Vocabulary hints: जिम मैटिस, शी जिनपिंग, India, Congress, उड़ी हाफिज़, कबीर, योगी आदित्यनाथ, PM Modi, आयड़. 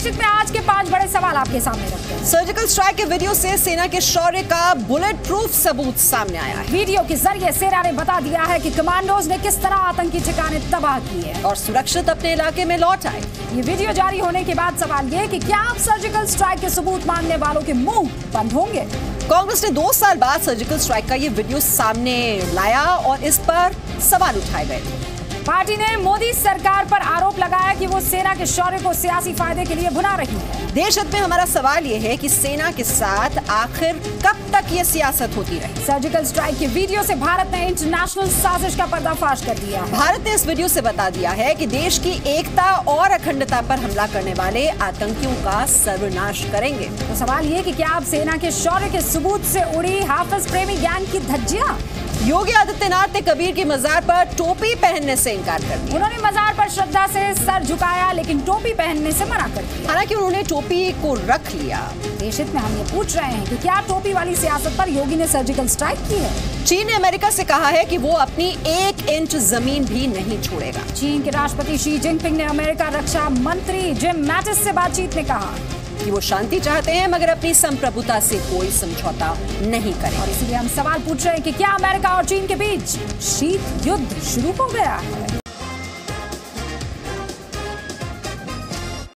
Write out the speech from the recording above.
परिषद में आज के 5 बड़े सवाल आपके सामने रखते हैं। सर्जिकल स्ट्राइक के वीडियो से सेना के शौर्य का बुलेट प्रूफ सबूत सामने आया है। वीडियो के जरिए सेना ने बता दिया है कि कमांडोज ने किस तरह आतंकी ठिकाने तबाह किए और सुरक्षित अपने इलाके में लौट आए। ये वीडियो जारी होने के बाद सवाल ये कि क्या आप सर्जिकल स्ट्राइक के सबूत मांगने वालों के मुंह बंद होंगे। कांग्रेस ने 2 साल बाद सर्जिकल स्ट्राइक का ये वीडियो सामने लाया और इस पर सवाल उठाए गए। पार्टी ने मोदी सरकार पर आरोप लगाया कि वो सेना के शौर्य को सियासी फायदे के लिए भुना रही है। देश हित में हमारा सवाल ये है कि सेना के साथ आखिर कब तक ये सियासत होती रही। सर्जिकल स्ट्राइक के वीडियो से भारत ने इंटरनेशनल साजिश का पर्दाफाश कर दिया। भारत ने इस वीडियो से बता दिया है कि देश की एकता और अखंडता पर हमला करने वाले आतंकियों का सर्वनाश करेंगे। तो सवाल ये कि क्या आप सेना के शौर्य के सबूत से उड़ी हाफिज़ प्रेमी गैंग की धज्जियां। योगी आदित्यनाथ ने कबीर की मजार पर टोपी पहनने से इनकार कर दिया। उन्होंने मजार पर श्रद्धा से सर झुकाया लेकिन टोपी पहनने से मना कर दिया। हालांकि उन्होंने टोपी को रख लिया। देश हित में हम ये पूछ रहे हैं कि क्या टोपी वाली सियासत पर योगी ने सर्जिकल स्ट्राइक की है। चीन ने अमेरिका से कहा है कि वो अपनी 1 इंच जमीन भी नहीं छोड़ेगा। चीन के राष्ट्रपति शी जिनपिंग ने अमेरिका रक्षा मंत्री जिम मैटिस से बातचीत में कहा कि वो शांति चाहते हैं मगर अपनी संप्रभुता से कोई समझौता नहीं करें। और इसलिए हम सवाल पूछ रहे हैं कि क्या अमेरिका और चीन के बीच शीत युद्ध शुरू हो गया है।